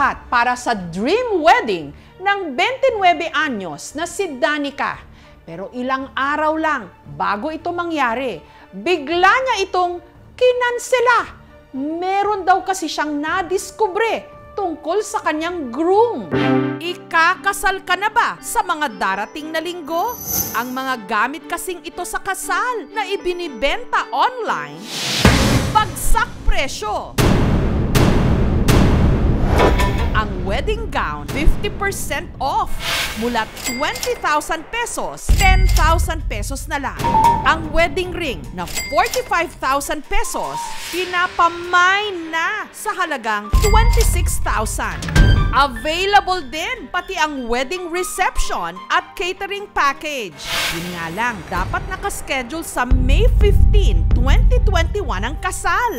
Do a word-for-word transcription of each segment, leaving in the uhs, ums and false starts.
lahat para sa dream wedding ng twenty-nine anyos na si Danica. Pero ilang araw lang bago ito mangyari, bigla niya itong kinansela. Meron daw kasi siyang nadiskubre tungkol sa kanyang groom. Ikakasal ka na ba sa mga darating na linggo? Ang mga gamit kasing ito sa kasal na ibinibenta online, bagsak presyo. Ang wedding gown, fifty percent off. Mula twenty thousand pesos, ten thousand pesos na lang. Ang wedding ring na forty-five thousand pesos, pinapamay na sa halagang twenty-six thousand. Available din pati ang wedding reception at catering package. Yun nga lang, dapat nakaschedule sa May fifteenth, twenty twenty-one ang kasal.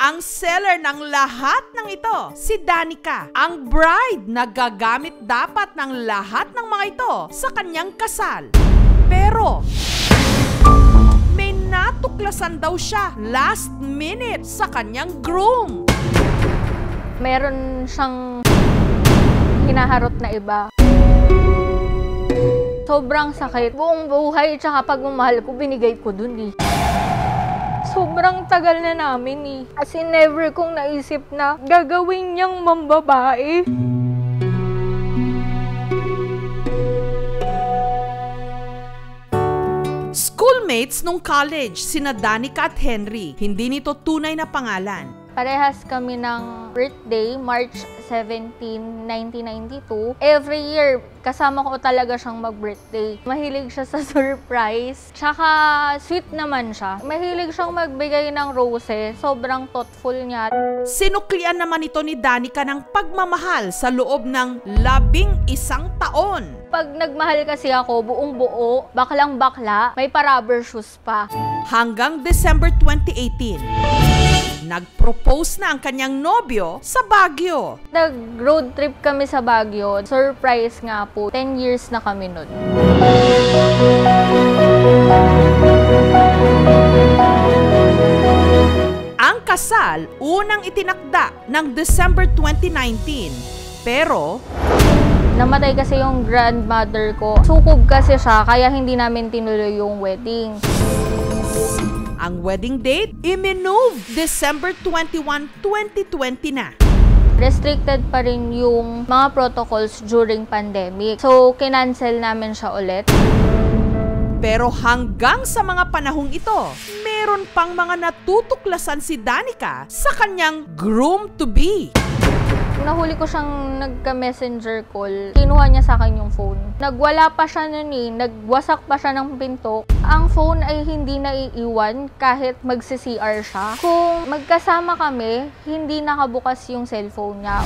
Ang seller ng lahat ng ito, si Danica. Ang bride na gagamit dapat ng lahat ng mga ito sa kanyang kasal. Pero may natuklasan daw siya last minute sa kanyang groom. Meron siyang hinaharot na iba. Sobrang sakit. Buong buhay tsaka pagmamahal ko, binigay ko dun eh. Sobrang tagal na namin eh. As in, never kong naisip na gagawin niyang mambabae. Schoolmates nung college, sina Danica at Henry. Hindi nito tunay na pangalan. Parehas kami ng birthday, March seventeenth, nineteen ninety-two. Every year, kasama ko talaga siyang mag-birthday. Mahilig siya sa surprise. Tsaka, sweet naman siya. Mahilig siyang magbigay ng roses. Sobrang thoughtful niya. Sinuklian naman ito ni Danica ng pagmamahal sa loob ng labing isang taon. Pag nagmahal kasi ako, buong buo, baklang-bakla, may pa-rubber shoes pa. Hanggang December twenty eighteen. Nag-propose na ang kanyang nobyo sa Baguio. Nag-road trip kami sa Baguio. Surprise nga po. ten years na kami nun. Ang kasal, unang itinakda ng December twenty nineteen. Pero namatay kasi yung grandmother ko. Sukob kasi siya, kaya hindi namin tinuloy yung wedding. Ang wedding date, i-move December twenty-first, twenty twenty na. Restricted pa rin yung mga protocols during pandemic. So, kinancel namin siya ulit. Pero hanggang sa mga panahong ito, meron pang mga natutuklasan si Danica sa kanyang groom-to-be. Nahuli ko siyang nagka-messenger call. Kinuha niya sa akin yung phone. Nagwala pa siya nun eh. Nagwasak pa siya ng pinto. Ang phone ay hindi naiiwan kahit magsi-C R siya. Kung magkasama kami, hindi nakabukas yung cellphone niya.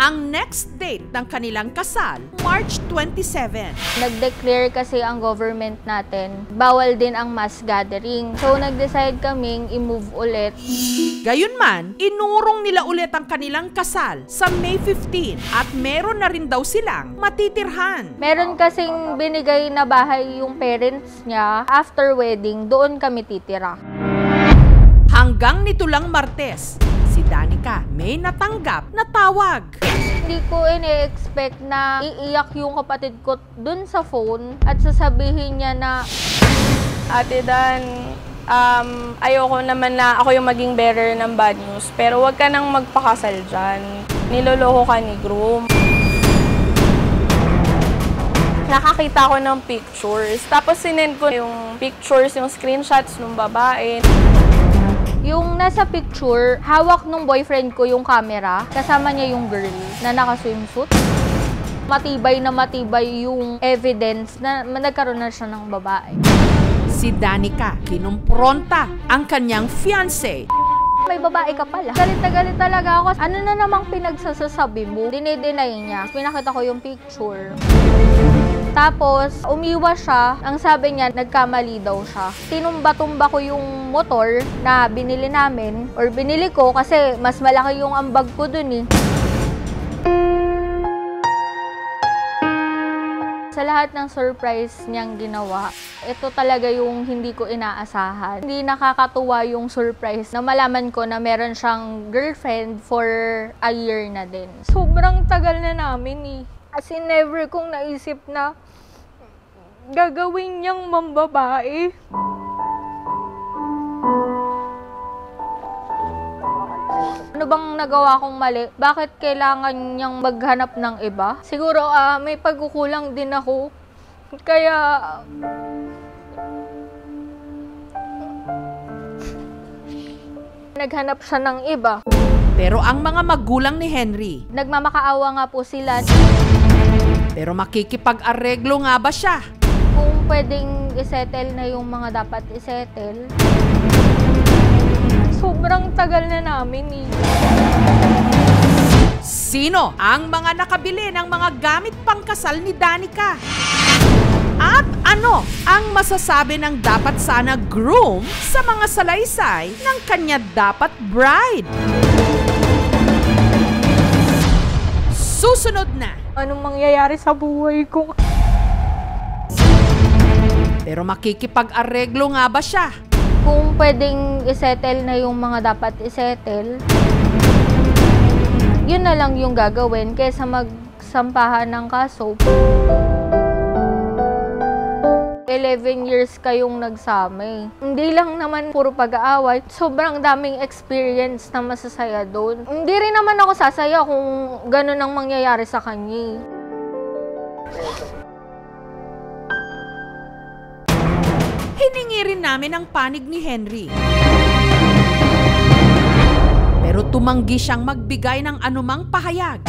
Ang next date ng kanilang kasal, March twenty-seventh. Nag-declare kasi ang government natin. Bawal din ang mass gathering. So, nag-decide kaming i-move ulit. Gayunman, inurong nila ulit ang kanilang kasal sa May fifteenth at meron na rin daw silang matitirhan. Meron kasing binigay na bahay yung parents niya. After wedding, doon kami titira. Hanggang nito lang Martes, si Danica may natanggap na tawag. Hindi ko ini-expect na iiyak yung kapatid ko doon sa phone at sasabihin niya na, Ate Dan, um, ayoko naman na ako yung maging bearer ng bad news, pero huwag ka nang magpakasal dyan. Niloloko ka ni groom. Nakakita ko ng pictures. Tapos sinend ko yung pictures, yung screenshots ng babae. Yung nasa picture, hawak nung boyfriend ko yung camera. Kasama niya yung girl na naka-swimsuit. Matibay na matibay yung evidence na nagkaroon na siya ng babae. Si Danica, kinumpronta ang kanyang fiancé. May babae ka pala. Galit na galit talaga ako. Ano na namang pinagsasasabi mo? Dine-deny niya. Pinakita ko yung picture. Tapos, umiwas siya. Ang sabi niya, nagkamali daw siya. Tinumba-tumba ko yung motor na binili namin or binili ko kasi mas malaki yung ambag ko dun eh. Sa lahat ng surprise niyang ginawa, ito talaga yung hindi ko inaasahan. Hindi nakakatuwa yung surprise na malaman ko na meron siyang girlfriend for a year na din. Sobrang tagal na namin eh. As in, never kong naisip na gagawin niyang mambabae. Ano bang nagawa kong mali? Bakit kailangan niyang maghanap ng iba? Siguro uh, may pagkukulang din ako. Kaya... naghanap siya ng iba. Pero ang mga magulang ni Henry, nagmamakaawa nga po sila. Pero makikipag-areglo nga ba siya? Kung pwedeng isettle na yung mga dapat isettle. Sobrang tagal na namin eh. Sino ang mga nakabili ng mga gamit pangkasal ni Danica? At ano ang masasabi ng dapat sana groom sa mga salaysay ng kanya dapat bride? Susunod na. Anong mangyayari sa buhay ko? Pero makikipag-areglo nga ba siya? Kung pwedeng isettle na yung mga dapat isettle, yun na lang yung gagawin kaysa magsampahan ng kaso. eleven years kayong nagsama. Hindi lang naman puro pag-aaway. Sobrang daming experience na masasaya doon. Hindi rin naman ako sasaya kung ganun ang mangyayari sa kanya. Hiningi rin namin ang panig ni Henry. Pero tumanggi siyang magbigay ng anumang pahayag.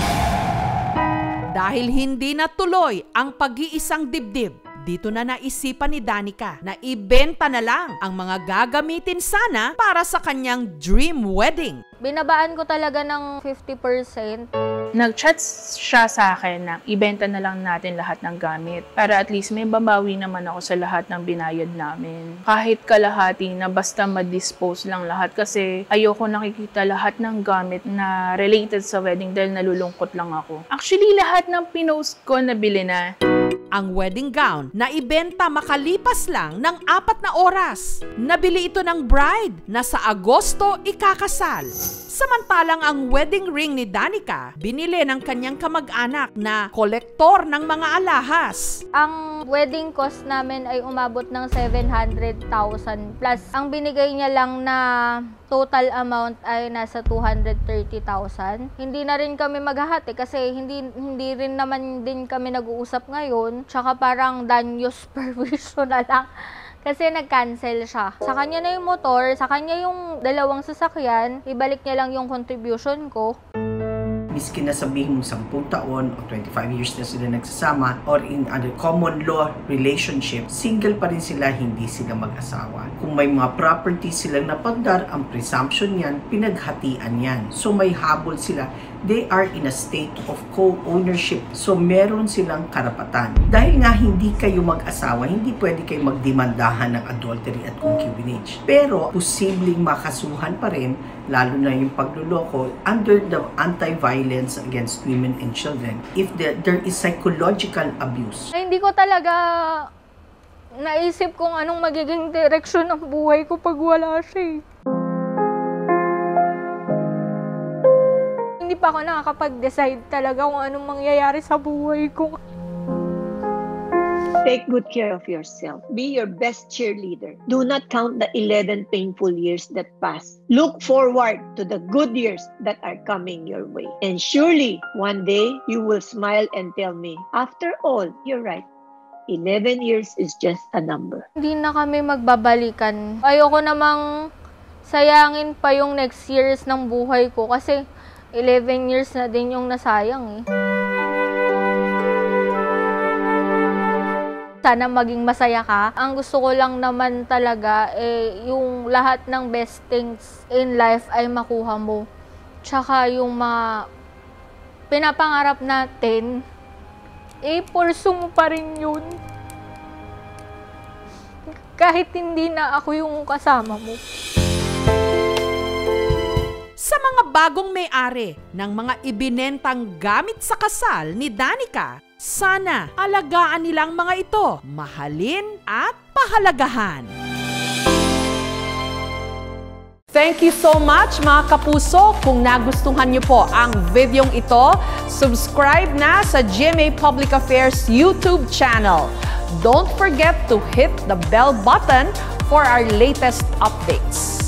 Dahil hindi natuloy ang pag-iisang dibdib, dito na naisipan ni Danica na ibenta na lang ang mga gagamitin sana para sa kanyang dream wedding. Binabaan ko talaga ng fifty percent. Nag-chat siya sa akin na ibenta na lang natin lahat ng gamit para at least may babawi naman ako sa lahat ng binayad namin. Kahit kalahati na basta ma-dispose lang lahat kasi ayoko nakikita lahat ng gamit na related sa wedding dahil nalulungkot lang ako. Actually, lahat ng pinost ko nabili na. Ang wedding gown na ibenta makalipas lang ng apat na oras. Nabili ito ng bride na sa Agosto ikakasal. Samantalang ang wedding ring ni Danica, binili ng kanyang kamag-anak na kolektor ng mga alahas. Ang wedding cost namin ay umabot ng seven hundred thousand plus. Ang binigay niya lang na total amount ay nasa two hundred thirty thousand. Hindi na rin kami maghahati kasi hindi, hindi rin naman din kami nag-uusap ngayon. Tsaka parang danyos perversion na lang kasi nag-cancel siya. Sa kanya na yung motor, sa kanya yung dalawang sasakyan, ibalik niya lang yung contribution ko. Miskin na sabihin mong sampung taon o twenty-five years na sila nagsasama or in other common law relationship, single pa rin sila, hindi sila mag-asawa. Kung may mga properties silang napandar, ang presumption yan, pinaghatian yan. So may habol sila. They are in a state of co-ownership. So meron silang karapatan. Dahil nga hindi kayo mag-asawa, hindi pwede kayo magdemandahan ng adultery at concubinage. Pero posibleng makasuhan pa rin, lalo na yung pagluloko, under the anti-violence against women and children, if there, there is psychological abuse. Ay, hindi ko talaga naisip kung anong magiging direksyon ng buhay ko pag wala siya. Hindi pa ako nakakapag-decide talaga kung anong mangyayari sa buhay ko. Take good care of yourself. Be your best cheerleader. Do not count the eleven painful years that pass. Look forward to the good years that are coming your way. And surely, one day, you will smile and tell me, after all, you're right. eleven years is just a number. Hindi na kami magbabalikan. Ayoko namang sayangin pa yung next years ng buhay ko kasi eleven years na din yung nasayang eh. Sana maging masaya ka. Ang gusto ko lang naman talaga eh, yung lahat ng best things in life ay makuha mo. Tsaka yung mga pinapangarap natin, eh pursue mo pa rin yun. Kahit hindi na ako yung kasama mo. Sa mga bagong may-ari ng mga ibinentang gamit sa kasal ni Danica, Sana alagaan nilang mga ito, mahalin at pahalagahan. Thank you so much mga kapuso. Kung nagustuhan niyo po ang videong ito, subscribe na sa G M A Public Affairs YouTube channel. Don't forget to hit the bell button for our latest updates.